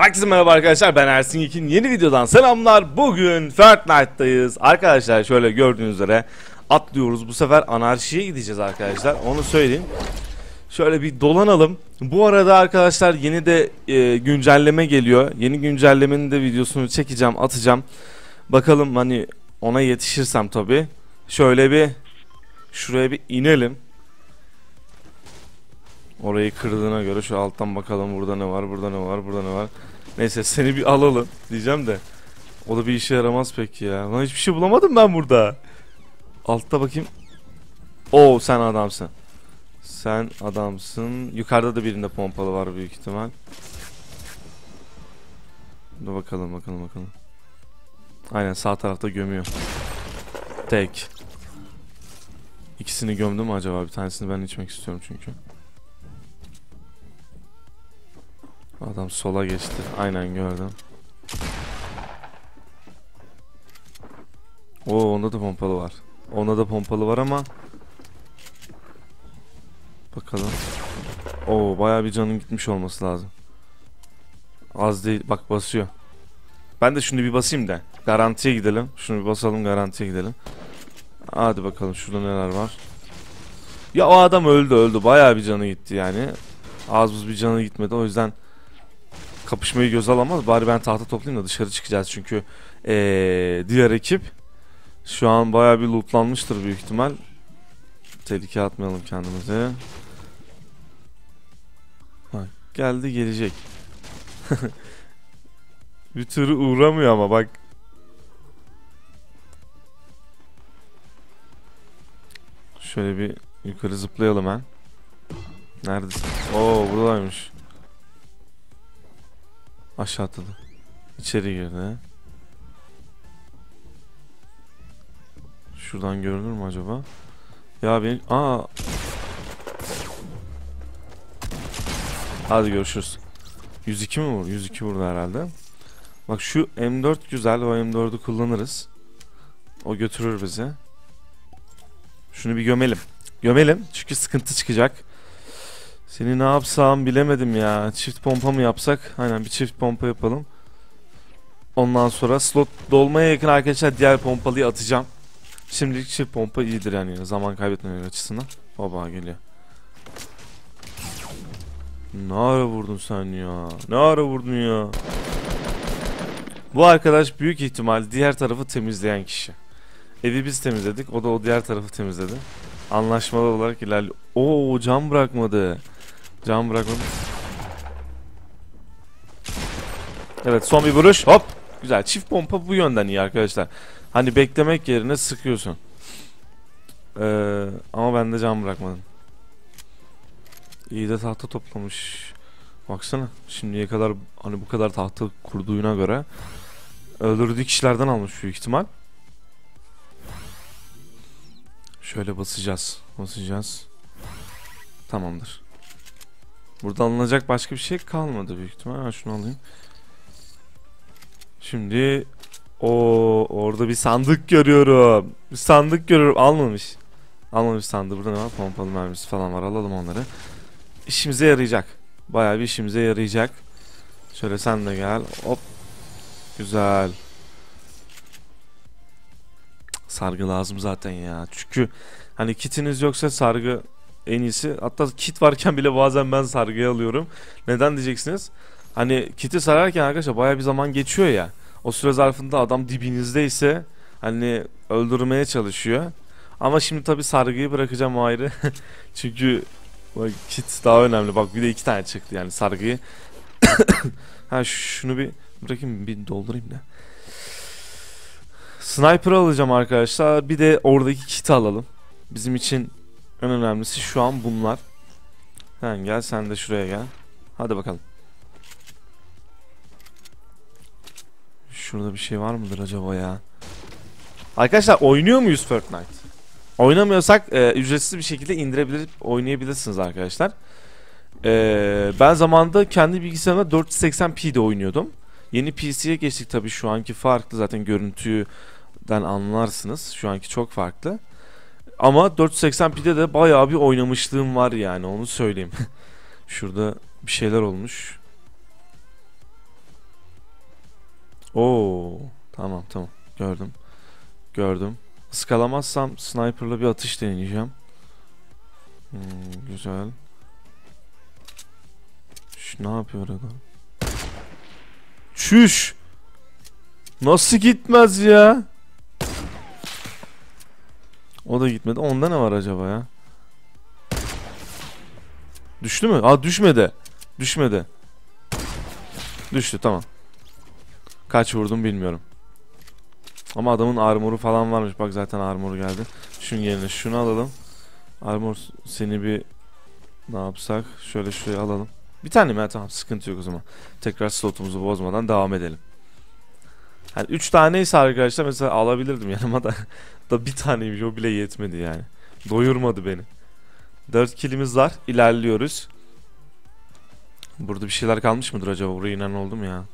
Herkese merhaba arkadaşlar, ben Ersin Yekin, yeni videodan selamlar. Bugün Fortnite'dayız arkadaşlar. Şöyle gördüğünüz üzere atlıyoruz, bu sefer anarşiye gideceğiz arkadaşlar, onu söyleyeyim. Şöyle bir dolanalım. Bu arada arkadaşlar yeni de güncelleme geliyor. Yeni güncellemenin de videosunu çekeceğim, atacağım. Bakalım hani ona yetişirsem tabi. Şöyle bir şuraya bir inelim. Orayı kırdığına göre şu alttan bakalım, burada ne var, burada ne var, burada ne var. Neyse seni bir alalım diyeceğim de o da bir işe yaramaz peki ya. Lan hiçbir şey bulamadım ben burada. Altta bakayım. Oo, sen adamsın. Sen adamsın. Yukarıda da birinde pompalı var büyük ihtimal. Dur bakalım bakalım. Aynen, sağ tarafta gömüyor. Tek. İkisini gömdü mü acaba? Bir tanesini ben içmek istiyorum çünkü. Adam sola geçti. Aynen, gördüm. Oo, onda da pompalı var. Onda da pompalı var ama bakalım. Oo, bayağı bir canım gitmiş olması lazım. Az değil. Bak, basıyor. Ben de şunu bir basayım da garantiye gidelim. Şunu bir basalım, garantiye gidelim. Hadi bakalım, şurada neler var. Ya o adam öldü. Bayağı bir canı gitti yani. Az buz bir canı gitmedi. O yüzden kapışmayı göz alamaz. Bari ben tahta toplayayım da dışarı çıkacağız. Çünkü diğer ekip şu an bayağı bir lootlanmıştır büyük ihtimal. Tehlikeye atmayalım kendimizi. Bak, geldi, gelecek. Bir türlü uğramıyor ama bak. Şöyle bir yukarı zıplayalım ha. Neredesin? Oo, buradaymış. Aşağı atladı. İçeri girdi. Şuradan görünür mü acaba? Ya ben... Aa. Hadi görüşürüz. 102 mi vur? 102 vurdu herhalde. Bak şu M4 güzel. O M4'ü kullanırız. O götürür bizi. Şunu bir gömelim. Gömelim. Çünkü sıkıntı çıkacak. Seni ne yapsam bilemedim ya. Çift pompa mı yapsak? Aynen, bir çift pompa yapalım. Ondan sonra slot dolmaya yakın arkadaşlar diğer pompalıyı atacağım. Şimdilik çift pompa iyidir yani, zaman kaybetmemek açısından. Baba geliyor. Ne ara vurdun sen ya? Ne ara vurdun ya? Bu arkadaş büyük ihtimal diğer tarafı temizleyen kişi. Evi biz temizledik, o da o diğer tarafı temizledi. Anlaşmalı olarak ilerliyor. Oo, can bırakmadı. Can bırakmadı. Evet, son bir vuruş. Hop. Güzel. Çift pompa bu yönden iyi arkadaşlar. Hani beklemek yerine sıkıyorsun. Ama ben de can bırakmadım. İyi de tahta toplamış. Baksana. Şimdiye kadar hani bu kadar tahta kurduğuna göre öldürdüğü kişilerden almış büyük ihtimal. Şöyle basacağız. Basacağız. Tamamdır. Burada alınacak başka bir şey kalmadı büyük ihtimal. Ha, şunu alayım. Şimdi o orada bir sandık görüyorum. Bir sandık görüyorum. Almamış. Almamış sandığı. Burada ne var? Pompalı mermisi falan var. Alalım onları. İşimize yarayacak. Bayağı bir işimize yarayacak. Şöyle sen de gel. Hop. Güzel. Sargı lazım zaten ya. Çünkü hani kitiniz yoksa sargı en iyisi. Hatta kit varken bile bazen ben sargıyı alıyorum. Neden diyeceksiniz? Hani kiti sararken arkadaşlar bayağı bir zaman geçiyor ya. O süre zarfında adam dibinizde ise hani öldürmeye çalışıyor. Ama şimdi tabi sargıyı bırakacağım ayrı. Çünkü bak, kit daha önemli. Bak, bir de 2 tane çıktı yani sargıyı. Ha, şunu bir bırakayım, bir doldurayım da. Sniper alacağım arkadaşlar. Bir de oradaki kiti alalım. Bizim için en önemlisi şu an bunlar. Sen gel, sen de şuraya gel. Hadi bakalım. Şurada bir şey var mıdır acaba ya? Arkadaşlar oynuyor muyuz Fortnite? Oynamıyorsak ücretsiz bir şekilde indirebilir, oynayabilirsiniz arkadaşlar. Ben zamanında kendi bilgisayarımda 480p'de oynuyordum. Yeni PC'ye geçtik tabii, şu anki farklı, zaten görüntüden anlarsınız. Şu anki çok farklı. Ama 480p'de de bayağı bir oynamışlığım var yani, onu söyleyeyim. Şurada bir şeyler olmuş. Oo, tamam. Gördüm. Iskalamazsam sniper'la bir atış deneyeceğim. Güzel. Şu ne yapıyor adam? Çüş. Nasıl gitmez ya? O da gitmedi. Onda ne var acaba ya? Düştü mü? Aa, düşmedi. Düştü, tamam. Kaç vurdum bilmiyorum. Ama adamın armoru falan varmış. Bak zaten armoru geldi. Şunun yerine şunu alalım. Armor seni bir... Ne yapsak? Şöyle şuraya alalım. Bir tane mi? Tamam, sıkıntı yok o zaman. Tekrar slotumuzu bozmadan devam edelim. Yani 3 taneyse arkadaşlar mesela alabilirdim yanıma da. Da bir taneymiş, o bile yetmedi yani. Doyurmadı beni. 4 killimiz var. İlerliyoruz. Burada bir şeyler kalmış mıdır acaba? Buraya inen oldu mu ya?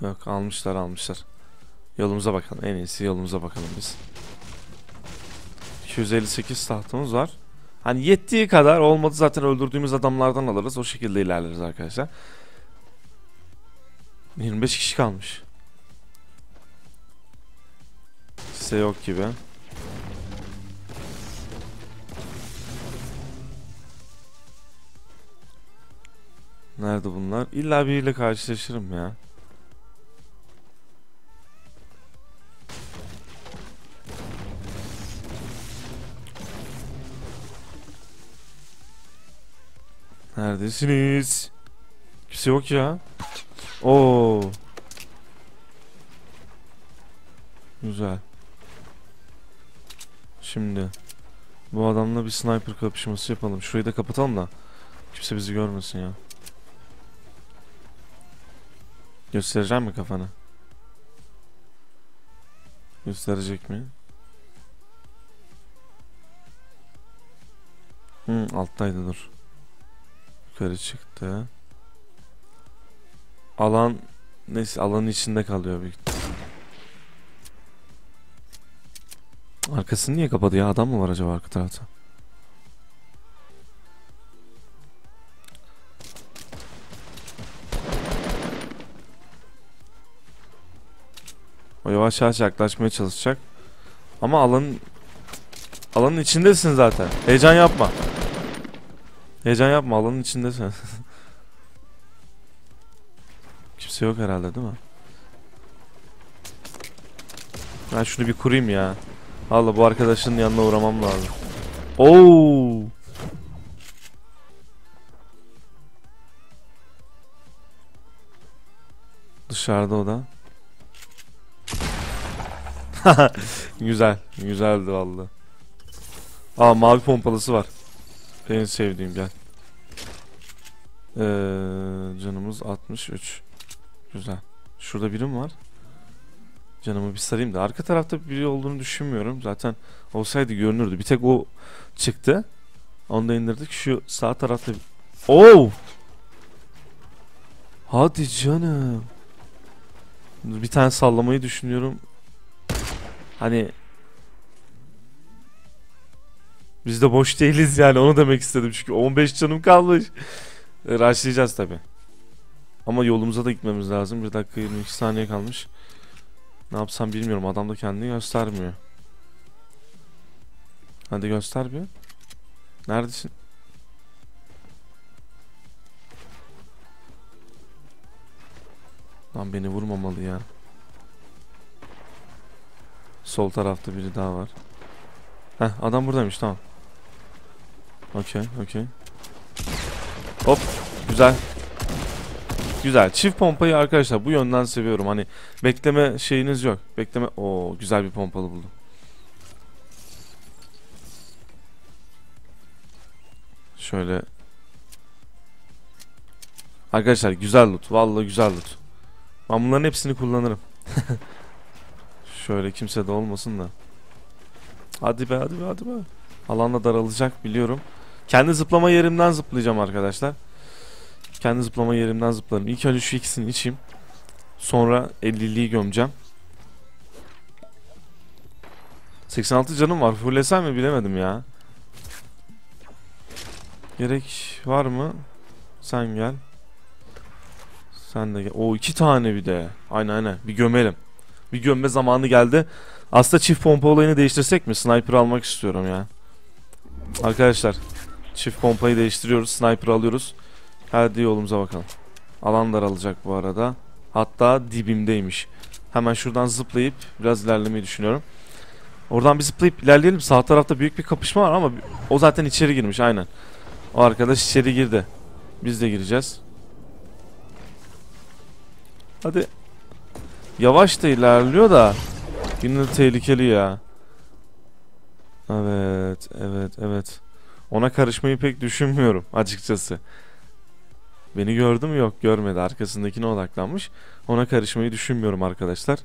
Yok, almışlar. Yolumuza bakalım. En iyisi yolumuza bakalım biz. 258 tahtamız var. Hani yettiği kadar, olmadı zaten öldürdüğümüz adamlardan alırız. O şekilde ilerleriz arkadaşlar. 25 kişi kalmış. Kimse yok gibi. Nerede bunlar? İlla biriyle karşılaşırım ya. Neredesiniz? Kimse yok ya. Oo. Güzel. Şimdi bu adamla bir sniper kapışması yapalım. Şurayı da kapatalım da kimse bizi görmesin ya. Göstereceğim mi kafanı? Gösterecek mi? Alttaydı, dur. Yukarı çıktı. Alan, neyse, alanın içinde kalıyor büyük. Arkasını niye kapadı ya? Adam mı var acaba arka tarafta? O yavaş yavaş yaklaşmaya çalışacak. Ama alanın içindesin zaten. Heyecan yapma, alanın içindesin. Kimse yok herhalde, değil mi? Ben şunu bir kurayım ya. Vallahi bu arkadaşın yanına uğramam lazım. Oo! Dışarıda o da. Güzeldi vallahi. Aa, mavi pompalısı var. En sevdiğim, gel. Canımız 63. Güzel. Şurada birim var. Canımı bir sarayım da. Arka tarafta biri olduğunu düşünmüyorum. Zaten olsaydı görünürdü. Bir tek o çıktı. Onu da indirdik. Şu sağ tarafta... Oh! Hadi canım. Bir tane sallamayı düşünüyorum. Hani... Biz de boş değiliz yani, onu demek istedim çünkü 15 canım kalmış. Rushlayacağız tabi. Ama yolumuza da gitmemiz lazım. 1 dakika 22 saniye kalmış. Ne yapsam bilmiyorum, adam da kendini göstermiyor. Hadi göster bir. Neredesin? Lan beni vurmamalı ya. Sol tarafta biri daha var. Heh, adam buradaymış, tamam. Okey. Hop, güzel. Güzel. Çift pompayı arkadaşlar bu yönden seviyorum. Hani bekleme şeyiniz yok. Oo, güzel bir pompalı buldum. Şöyle. Arkadaşlar güzel loot. Vallahi güzel loot. Ben bunların hepsini kullanırım. Şöyle kimse de olmasın da. Hadi be. Alanda daralacak biliyorum. Kendi zıplama yerimden zıplayacağım arkadaşlar. İlk önce şu ikisini içeyim. Sonra 50'liği gömeceğim. 86 canım var. Fullesem mi bilemedim ya. Gerek var mı? Sen gel. Sen de gel. O iki tane bir de. Aynen. Bir gömelim. Bir gömme zamanı geldi. Aslında çift pompa olayını değiştirsek mi? Sniper almak istiyorum ya. Arkadaşlar, çift pompayı değiştiriyoruz. Sniper alıyoruz. Hadi yolumuza bakalım. Alan daralacak bu arada. Hatta dibimdeymiş. Hemen şuradan zıplayıp biraz ilerlemeyi düşünüyorum. Oradan bir zıplayıp ilerleyelim. Sağ tarafta büyük bir kapışma var ama o zaten içeri girmiş. Aynen. O arkadaş içeri girdi. Biz de gireceğiz. Hadi. Yavaş da ilerliyor da yine de tehlikeli ya. Evet, evet, evet. Ona karışmayı pek düşünmüyorum açıkçası. Beni gördü mü? Yok, görmedi. Arkasındakine odaklanmış. Ona karışmayı düşünmüyorum arkadaşlar.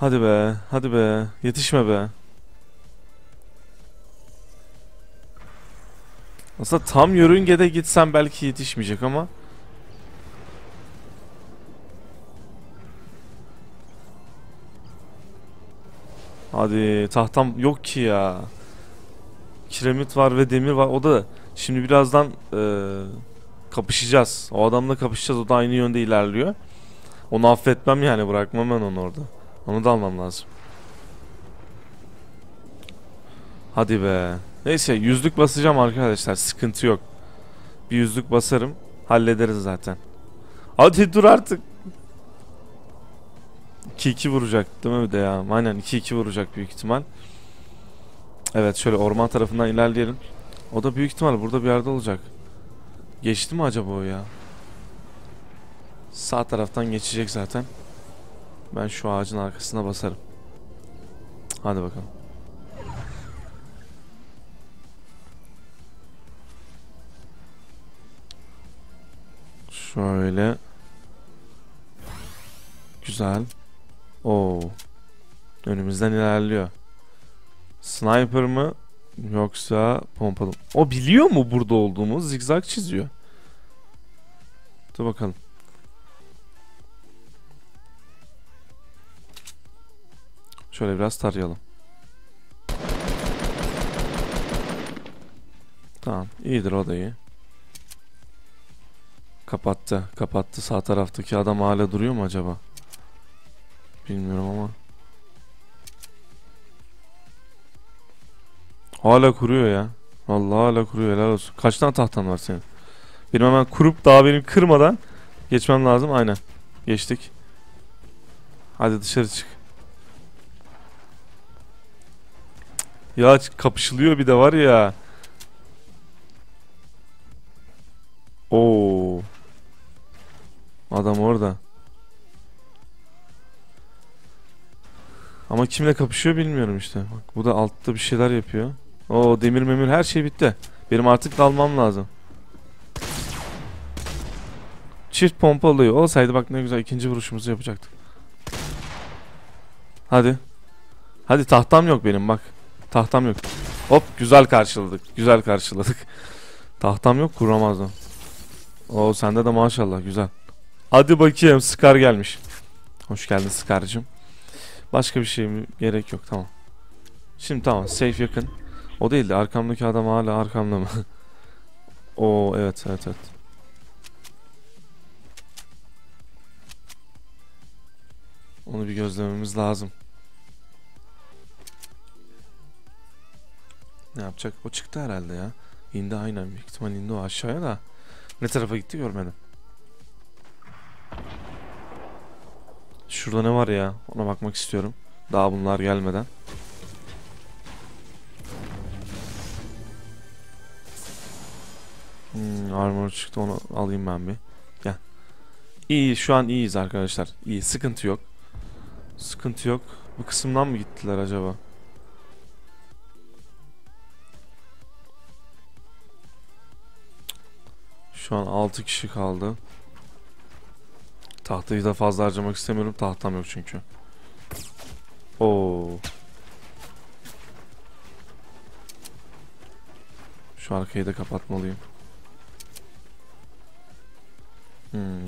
Hadi be, hadi be. Yetişme be. Aslında tam yörüngede gitsem belki yetişmeyecek ama. Hadi, tahtam yok ki ya. Kiremit var ve demir var. O da şimdi birazdan kapışacağız. O adamla kapışacağız. O da aynı yönde ilerliyor. Onu affetmem yani. Bırakmam ben onu orada. Onu da almam lazım. Hadi be. Neyse, 100'lük basacağım arkadaşlar. Sıkıntı yok. Bir 100'lük basarım. Hallederiz zaten. Hadi dur artık. 2-2 vuracak değil mi bir de ya? Aynen, 2-2 vuracak büyük ihtimal. Evet, şöyle orman tarafından ilerleyelim. O da büyük ihtimal burada bir yerde olacak. Geçti mi acaba o ya? Sağ taraftan geçecek zaten. Ben şu ağacın arkasına basarım. Hadi bakalım. Şöyle. Güzel. Oo. Önümüzden ilerliyor. Sniper mı yoksa pompalı mı? O biliyor mu burada olduğumu? Zigzag çiziyor. Dur bakalım. Şöyle biraz tarayalım. Tamam, iyidir, o da iyi. Kapattı, kapattı. Sağ taraftaki adam hala duruyor mu acaba? Bilmiyorum ama. Hala kuruyor ya. Vallahi hala kuruyor, helal olsun. Kaç tane tahtan var senin? Benim hemen kurup daha benim kırmadan geçmem lazım. Aynen. Geçtik. Hadi dışarı çık. Ya kapışılıyor bir de var ya. Oo. Adam orada. Ama kimle kapışıyor bilmiyorum işte. Bak, bu da altta bir şeyler yapıyor. Oo, demir memir her şey bitti. Benim artık dalmam lazım. Çift pompa alıyor. Olsaydı bak ne güzel ikinci vuruşumuzu yapacaktık. Hadi. Hadi, tahtam yok benim bak. Tahtam yok. Hop, güzel karşıladık. Güzel karşıladık. Tahtam yok, kuramazdım. Oo, sende de maşallah güzel. Hadi bakayım, Scar gelmiş. Hoş geldin Scar'cığım. Başka bir şey mi? Gerek yok, tamam. Şimdi tamam, safe yakın. O değil de arkamdaki adam hala arkamda mı? Oo, evet, evet, evet. Onu bir gözlememiz lazım. Ne yapacak? O çıktı herhalde ya. İndi, aynen, büyük ihtimal indi o aşağıya da. Ne tarafa gitti görmedim. Şurada ne var ya? Ona bakmak istiyorum. Daha bunlar gelmeden. Armor çıktı, onu alayım ben bir. Gel. İyi, şu an iyiyiz arkadaşlar. İyi, sıkıntı yok. Sıkıntı yok. Bu kısımdan mı gittiler acaba? Şu an 6 kişi kaldı. Tahtayı da fazla harcamak istemiyorum. Tahtam yok çünkü. Oo. Şu arkayı da kapatmalıyım.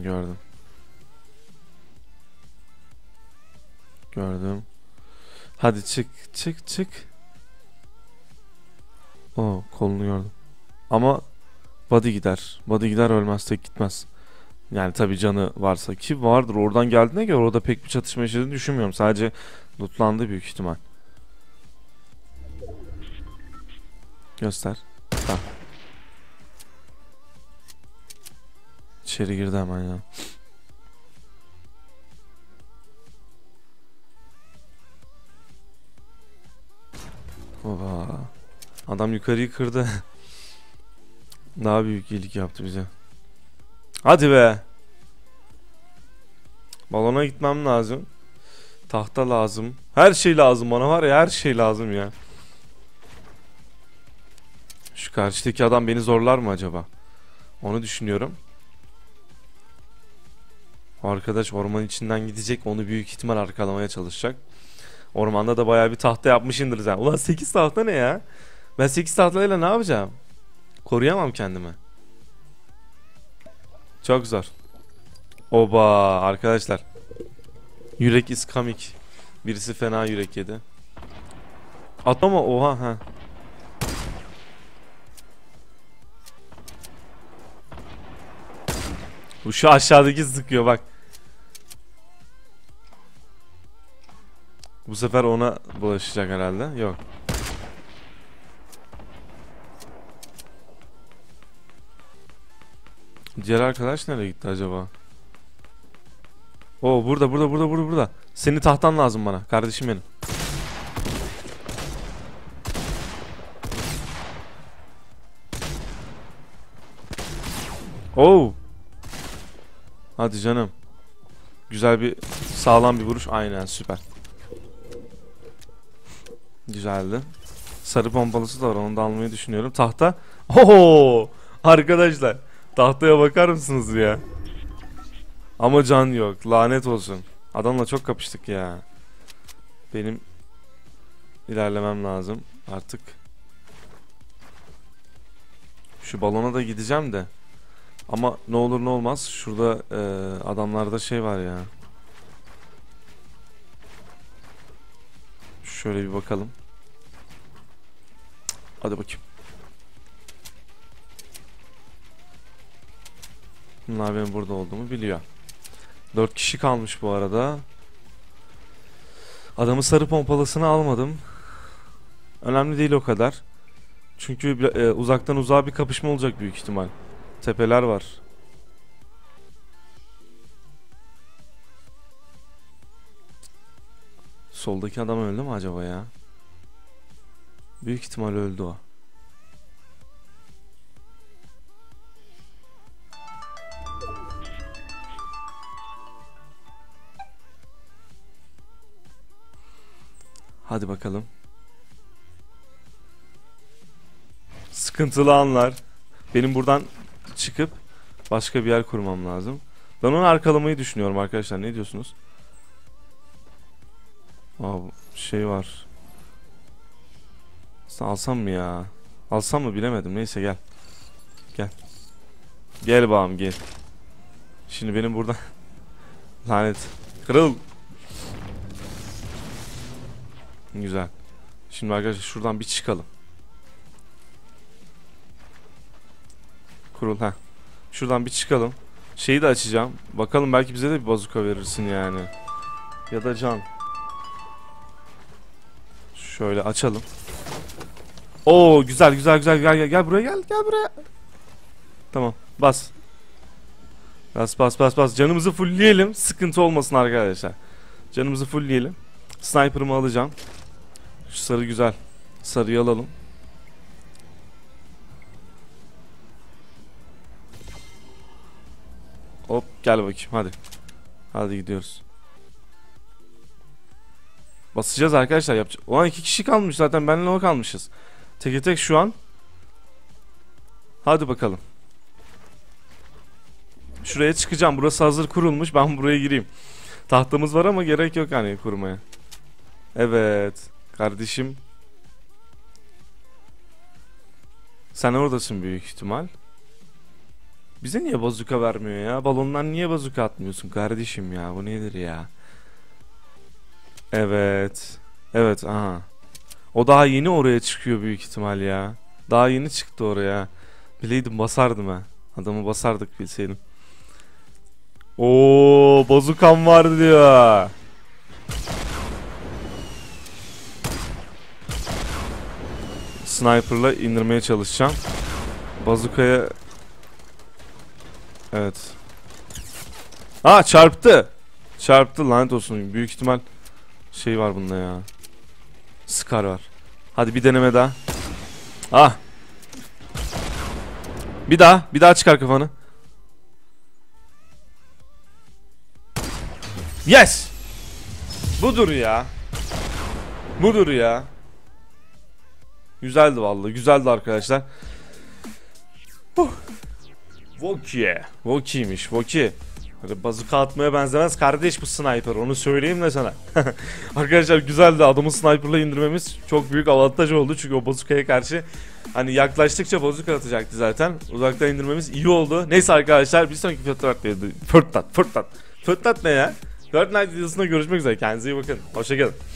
Gördüm. Gördüm. Hadi çık, çık, çık. Oo, kolunu gördüm. Ama body gider. Body gider, ölmez, tek gitmez. Yani tabi canı varsa, ki vardır, oradan geldiğine göre orada pek bir çatışma yaşadığını düşünmüyorum. Sadece lootlandı büyük ihtimal. Göster. Tamam. İçeri girdi hemen ya. Oba. Adam yukarıyı kırdı. Daha büyük iyilik yaptı bize. Hadi be. Balona gitmem lazım. Tahta lazım. Her şey lazım bana, var ya, her şey lazım ya. Şu karşıdaki adam beni zorlar mı acaba? Onu düşünüyorum. O arkadaş ormanın içinden gidecek. Onu büyük ihtimal arkalamaya çalışacak. Ormanda da bayağı bir tahta yapmışımdır zaten. Ulan 8 tahta ne ya? Ben 8 tahtayla ne yapacağım? Koruyamam kendimi. Çok zor. Oba arkadaşlar. Yürek is coming. Birisi fena yürek yedi. Atma, oha ha. Bu şu aşağıdaki sıkıyor bak. Bu sefer ona bulaşacak herhalde. Yok. Diğer arkadaş nereye gitti acaba? Oo, burada. Senin tahtan lazım bana kardeşim benim. Oo. Hadi canım. Güzel bir sağlam bir vuruş. Aynen, süper. Güzeldi. Sarı pompalısı da var, onu da almayı düşünüyorum. Tahta. Oho! Arkadaşlar, tahtaya bakar mısınız ya? Ama can yok. Lanet olsun. Adamla çok kapıştık ya. Benim ilerlemem lazım artık. Şu balona da gideceğim de. Ama ne olur ne olmaz. Şurada adamlarda şey var ya. Şöyle bir bakalım. Hadi bakayım. Bunlar benim burada olduğumu biliyor. 4 kişi kalmış bu arada. Adamı sarı pompalısını almadım. Önemli değil o kadar. Çünkü uzaktan uzağa bir kapışma olacak büyük ihtimal. Tepeler var. Soldaki adam öldü mü acaba ya? Büyük ihtimal öldü o. Hadi bakalım. Sıkıntılı anlar. Benim buradan çıkıp başka bir yer kurmam lazım. Ben onu arkalamayı düşünüyorum arkadaşlar. Ne diyorsunuz? Aa, şey var. Alsam mı ya? Alsam mı bilemedim. Neyse gel. Gel. Gel bağım gel. Şimdi benim burada lanet. Kırıl. Güzel. Şimdi arkadaşlar şuradan bir çıkalım. Kurul ha. Şuradan bir çıkalım. Şeyi de açacağım. Bakalım belki bize de bir bazuka verirsin yani. Ya da can. Şöyle açalım. Oo güzel. Gel buraya gel buraya. Tamam bas. Bas. Canımızı fullleyelim. Sıkıntı olmasın arkadaşlar. Canımızı fullleyelim. Sniper'ımı alacağım. Şu sarı güzel. Sarıyı alalım. Hop gel bakayım hadi. Hadi gidiyoruz. Basacağız arkadaşlar, yapacağız. O an 2 kişi kalmış zaten, benle o kalmışız. Teke tek şu an. Hadi bakalım. Şuraya çıkacağım, burası hazır kurulmuş, ben buraya gireyim. Tahtamız var ama gerek yok hani kurmaya. Evet kardeşim. Sen oradasın büyük ihtimal. Bize niye bazuka vermiyor ya? Balondan niye bazuka atmıyorsun kardeşim ya? Bu nedir ya? Evet. Evet aha. O daha yeni oraya çıkıyor büyük ihtimal ya. Daha yeni çıktı oraya. Bileydim basardım ha. Adamı basardık bilseydim. Oo, bazukam var diyor. Sniper'la indirmeye çalışacağım. Bazukaya... Evet. Aa, çarptı. Çarptı, lanet olsun. Büyük ihtimal şey var bunda ya. Scar var. Hadi bir deneme daha. Ah. Bir daha. Bir daha çıkar kafanı. Yes. Budur ya. Budur ya. Güzeldi vallahi. Güzeldi arkadaşlar. Voki'ye. Voki'ymiş. Voki. Bazuka atmaya benzemez kardeş bu sniper, onu söyleyeyim de sana. Arkadaşlar güzeldi, adamı sniperla indirmemiz çok büyük avantaj oldu. Çünkü o bazukaya karşı hani yaklaştıkça bazuka atacaktı zaten. Uzaktan indirmemiz iyi oldu. Neyse arkadaşlar, bir sonraki Fortnite ne ya? Fortnite videosunda görüşmek üzere, kendinize iyi bakın. Hoşçakalın.